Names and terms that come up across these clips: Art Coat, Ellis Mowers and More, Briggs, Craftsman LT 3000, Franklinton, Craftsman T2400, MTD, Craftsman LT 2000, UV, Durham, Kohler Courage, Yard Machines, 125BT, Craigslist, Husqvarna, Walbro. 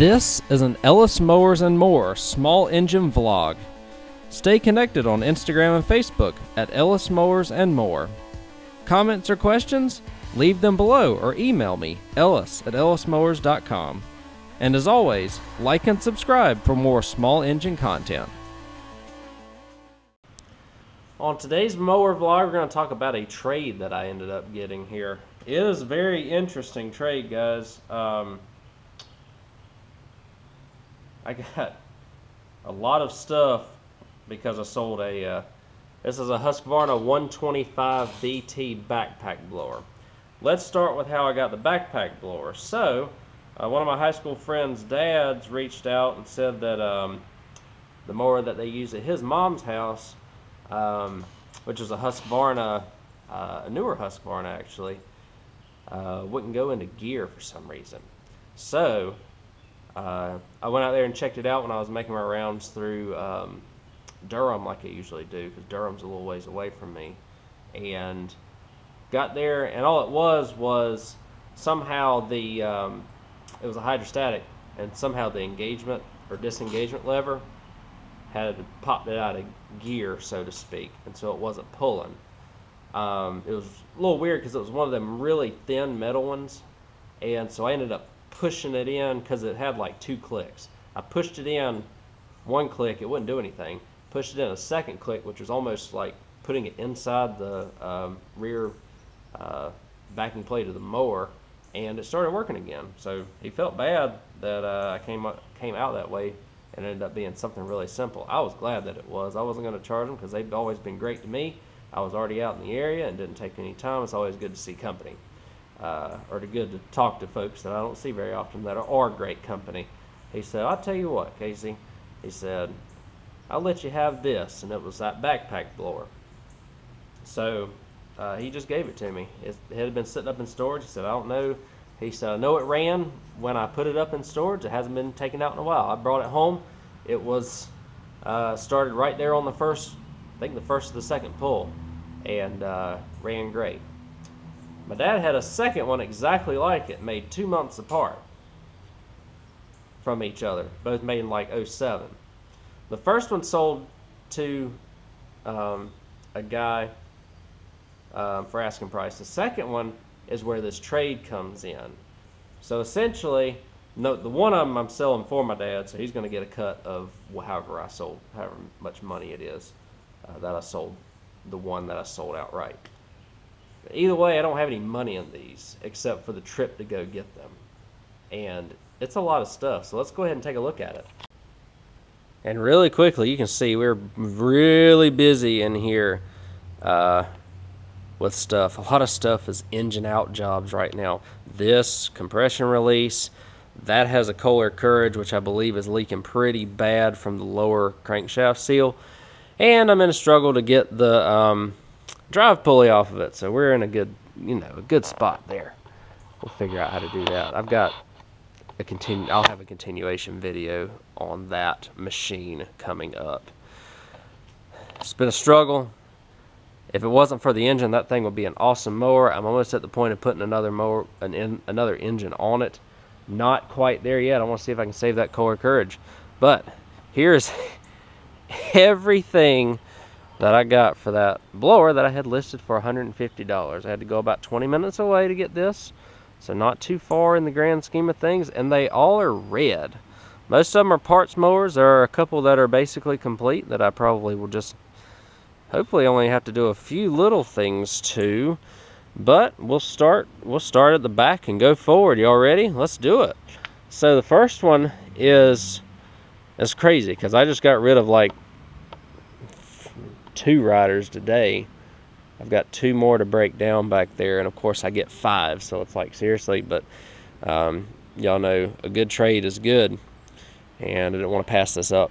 This is an Ellis Mowers and More small engine vlog. Stay connected on Instagram and Facebook at Ellis Mowers and More. Comments or questions? Leave them below or email me, ellis@ellismowers.com. And as always, like and subscribe for more small engine content. On today's mower vlog, we're going to talk about a trade that I ended up getting here. It is a very interesting trade, guys. I got a lot of stuff because I sold a, this is a Husqvarna 125BT backpack blower. Let's start with how I got the backpack blower. So, one of my high school friends' dads reached out and said that the mower that they use at his mom's house, which is a Husqvarna, a newer Husqvarna actually, wouldn't go into gear for some reason. So, I went out there and checked it out when I was making my rounds through Durham like I usually do, because Durham's a little ways away from me, and got there, and all it was somehow the it was a hydrostatic, and somehow the engagement or disengagement lever had popped it out of gear, so to speak, and so it wasn't pulling. It was a little weird because it was one of them really thin metal ones, and so I ended up pushing it in because it had like two clicks. I pushed it in one click, it wouldn't do anything. Pushed it in a second click, which was almost like putting it inside the rear backing plate of the mower, and it started working again. So he felt bad that I came out that way, and ended up being something really simple. I was glad that it was. I wasn't going to charge them because they've always been great to me. I was already out in the area and didn't take any time. It's always good to see company. Or good to talk to folks that I don't see very often that are great company. He said, "I'll tell you what, Casey," he said, "I'll let you have this," and it was that backpack blower. So he just gave it to me. It had been sitting up in storage. He said, "I don't know." He said, "I know it ran when I put it up in storage. It hasn't been taken out in a while. I brought it home. It was started right there on the first, I think the first or the second pull, and ran great." My dad had a second one exactly like it, made 2 months apart from each other, both made in like 07. The first one sold to a guy for asking price. The second one is where this trade comes in. So essentially, the one of them I'm selling for my dad, so he's going to get a cut of however I sold, however much money it is that I sold, the one that I sold outright. Either way, I don't have any money in these except for the trip to go get them, and it's a lot of stuff, so let's go ahead and take a look at it. And really quickly, you can see we're really busy in here with stuff. A lot of stuff is engine out jobs right now. This compression release, that has a Kohler Courage, which I believe is leaking pretty bad from the lower crankshaft seal, and I'm in a struggle to get the drive pulley off of it, so we're in a good, a good spot there. We'll figure out how to do that. I've got a I'll have a continuation video on that machine coming up. It's been a struggle. If it wasn't for the engine, that thing would be an awesome mower. I'm almost at the point of putting another mower, another engine on it. Not quite there yet. I want to see if I can save that Kohler Courage. But here's everything that I got for that blower that I had listed for $150. I had to go about 20 minutes away to get this, so not too far in the grand scheme of things, and they all are red. Most of them are parts mowers. There are a couple that are basically complete that I probably will just hopefully only have to do a few little things to, but we'll start at the back and go forward. Y'all ready? Let's do it. So the first one is, it's crazy because I just got rid of like 2 riders today. I've got 2 more to break down back there, and of course I get 5, so it's like seriously. But y'all know a good trade is good, and I didn't want to pass this up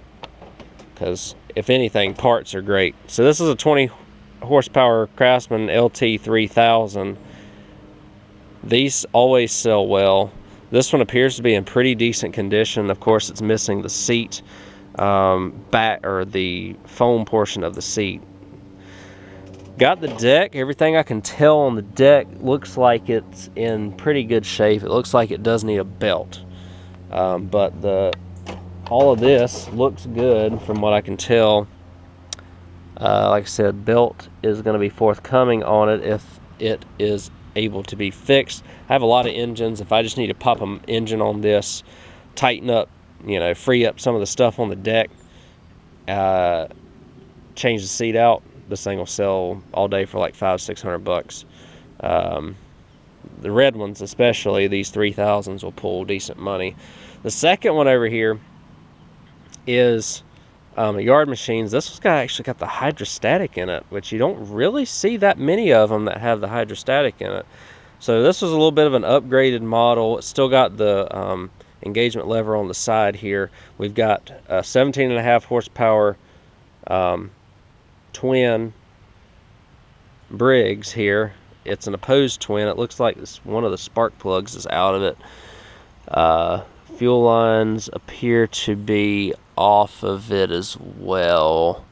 because if anything, parts are great. So this is a 20 horsepower Craftsman LT 3000. These always sell well. This one appears to be in pretty decent condition. Of course, it's missing the seat back, or the foam portion of the seat. Got the deck. Everything I can tell on the deck looks like it's in pretty good shape. It looks like it does need a belt. But all of this looks good from what I can tell. Like I said, belt is going to be forthcoming on it if it is able to be fixed. I have a lot of engines. If I just need to pop an engine on this, tighten up, you know, free up some of the stuff on the deck, change the seat out, this thing will sell all day for like $500-$600. The red ones especially, these 3000s will pull decent money. The second one over here is Yard Machines. This one's actually got the hydrostatic in it, which you don't really see that many of them that have the hydrostatic in it. So this was a little bit of an upgraded model. It's still got the engagement lever on the side here. We've got a 17.5 horsepower twin Briggs here. It's an opposed twin. It looks like it's one of the spark plugs is out of it. Fuel lines appear to be off of it as well.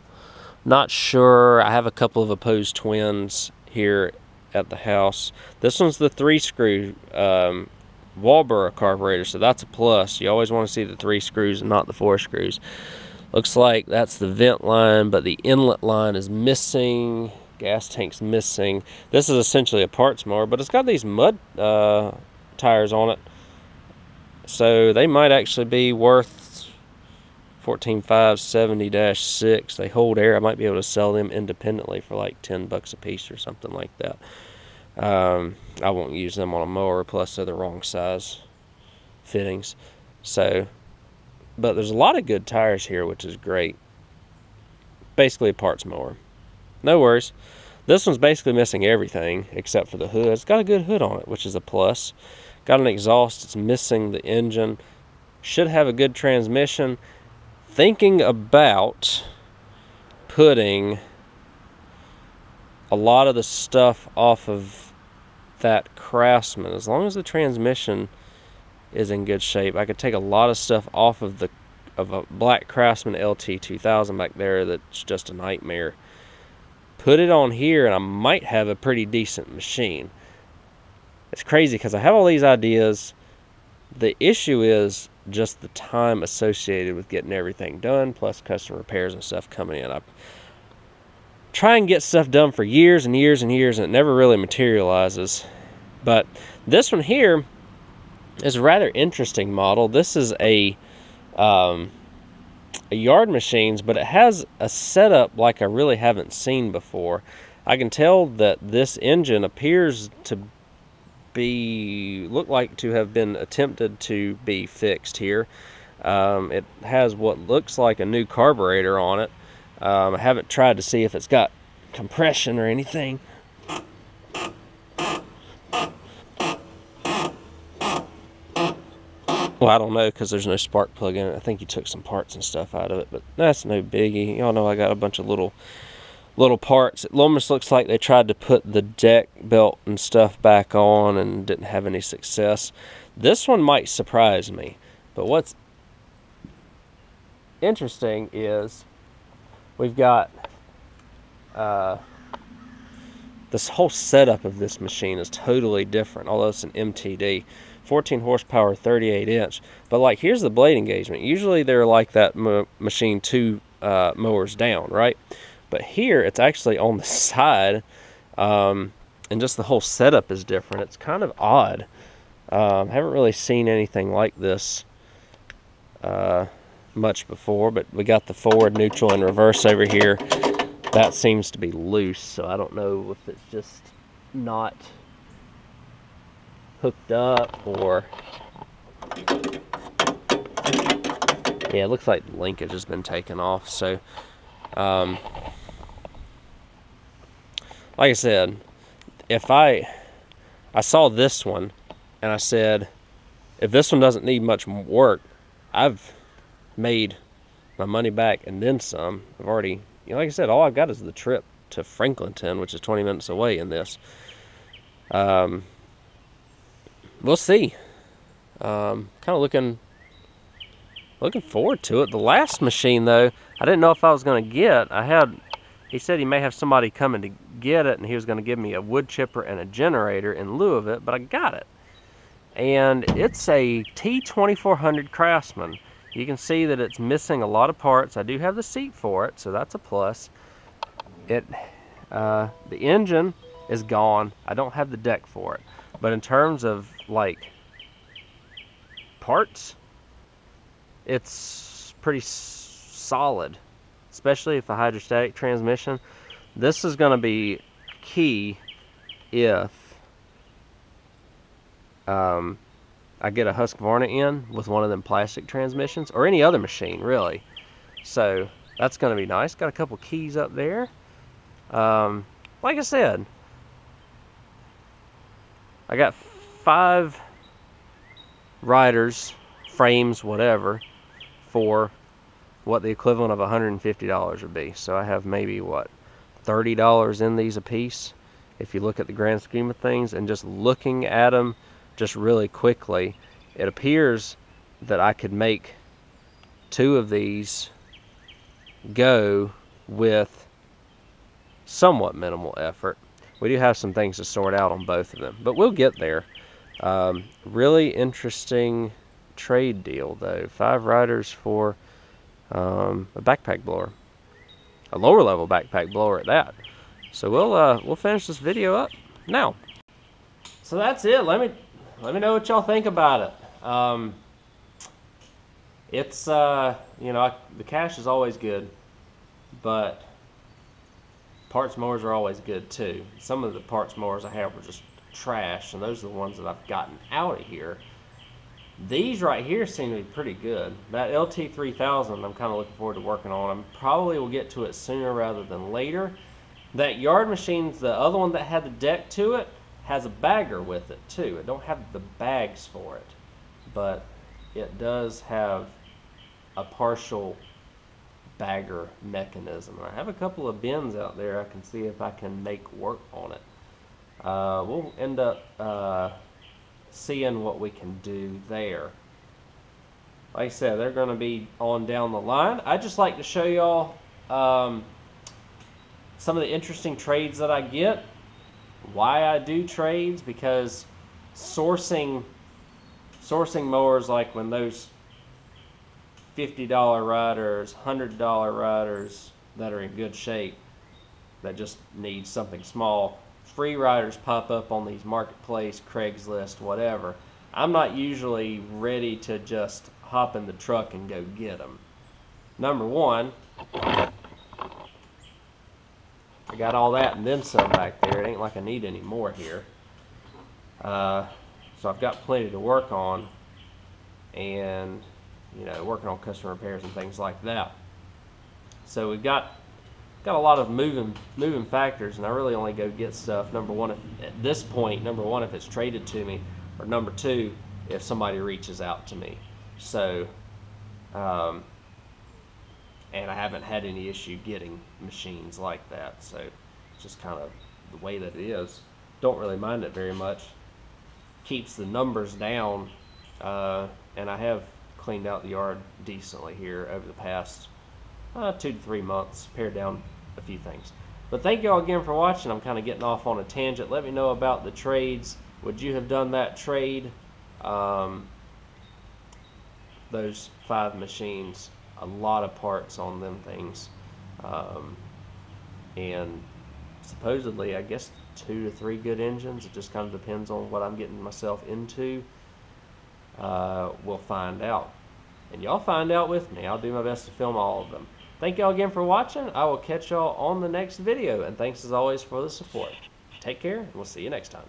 Not sure. I have a couple of opposed twins here at the house. This one's the 3-screw Walbro carburetor, so that's a plus. You always want to see the 3 screws and not the 4 screws. Looks like that's the vent line, but the inlet line is missing. Gas tank's missing. This is essentially a parts mower, but it's got these mud tires on it, so they might actually be worth 14,570-6. They hold air. I might be able to sell them independently for like $10 a piece or something like that. I won't use them on a mower, plus they're the wrong size fittings. So, but there's a lot of good tires here, which is great. Basically a parts mower. No worries. This one's basically missing everything except for the hood. It's got a good hood on it, which is a plus. Got an exhaust. It's missing the engine. Should have a good transmission. Thinking about putting a lot of the stuff off of that Craftsman. As long as the transmission is in good shape, I could take a lot of stuff off of the a black Craftsman LT 2000 back there that's just a nightmare. Put it on here and I might have a pretty decent machine. It's crazy because I have all these ideas. The issue is just the time associated with getting everything done, plus custom repairs and stuff coming in. I try and get stuff done for years and years and years, and it never really materializes. But this one here is a rather interesting model. This is a Yard Machines, but it has a setup like I really haven't seen before. I can tell that this engine appears to be, look like to have been attempted to be fixed here. It has what looks like a new carburetor on it. I haven't tried to see if it's got compression or anything. Well, I don't know because there's no spark plug in it. I think you took some parts and stuff out of it, but that's no biggie. Y'all know I got a bunch of little parts. It almost looks like they tried to put the deck belt and stuff back on and didn't have any success. This one might surprise me, but what's interesting is we've got this whole setup of this machine is totally different, although it's an MTD. 14 horsepower, 38 inch. But like, here's the blade engagement. Usually they're like that machine two mowers down, right? But here it's actually on the side, and just the whole setup is different. It's kind of odd. Haven't really seen anything like this much before, but we got the forward, neutral, and reverse over here. That seems to be loose, so I don't know if it's just not hooked up or... yeah, it looks like the linkage has been taken off. So like I said, if I saw this one and I said, if this one doesn't need much work, I've made my money back and then some. I've already, you know, like I said, all I've got is the trip to Franklinton, which is 20 minutes away in this. We'll see. Kind of looking forward to it. The last machine, though, I didn't know if I was going to get. He said he may have somebody coming to get it, and he was going to give me a wood chipper and a generator in lieu of it, but I got it. and it's a T2400 Craftsman. You can see that it's missing a lot of parts. I do have the seat for it, so that's a plus. The engine is gone. I don't have the deck for it, but in terms of like parts, it's pretty solid, especially if the hydrostatic transmission. This is going to be key if I get a Husqvarna in with one of them plastic transmissions, or any other machine really. So that's going to be nice. Got a couple keys up there. Like I said, I got 5 riders, frames, whatever, for what the equivalent of $150 would be. So I have maybe, what, $30 in these a piece, if you look at the grand scheme of things. And just looking at them just really quickly, it appears that I could make 2 of these go with somewhat minimal effort. We do have some things to sort out on both of them, but we'll get there. Really interesting trade deal though. 5 riders for a backpack blower, a lower level backpack blower at that. So we'll finish this video up now. So that's it. Let me know what y'all think about it. It's you know, the cash is always good, but parts mowers are always good too. Some of the parts mowers I have were just trash, and those are the ones that I've gotten out of here. These right here seem to be pretty good. That LT 3000, I'm kind of looking forward to working on. I probably will get to it sooner rather than later. That Yard Machines, the other one that had the deck to it, has a bagger with it too. It don't have the bags for it, but it does have a partial bagger mechanism. I have a couple of bins out there I can see if I can make work on it. We'll end up seeing what we can do there. Like I said, they're going to be on down the line. I just like to show y'all some of the interesting trades that I get, why I do trades, because sourcing mowers, like when those $50 riders, $100 riders that are in good shape, that just need something small, free riders pop up on these marketplace, Craigslist, whatever. I'm not usually ready to just hop in the truck and go get them. Number one, I got all that and then some back there. It ain't like I need any more here. So I've got plenty to work on, and you know, working on custom repairs and things like that. So we've got a lot of moving factors, and I really only go get stuff, number one, at this point, number one, if it's traded to me, or number two, if somebody reaches out to me. So and I haven't had any issue getting machines like that, so it's just kind of the way that it is. Don't really mind it very much. Keeps the numbers down, and I have cleaned out the yard decently here over the past 2 to 3 months, pared down a few things. But thank you all again for watching. I'm kind of getting off on a tangent. Let me know about the trades. Would you have done that trade? Those 5 machines, a lot of parts on them things, and supposedly, I guess, 2 to 3 good engines. It just kind of depends on what I'm getting myself into. We'll find out. And y'all find out with me. I'll do my best to film all of them. Thank y'all again for watching. I will catch y'all on the next video. And thanks as always for the support. Take care, and we'll see you next time.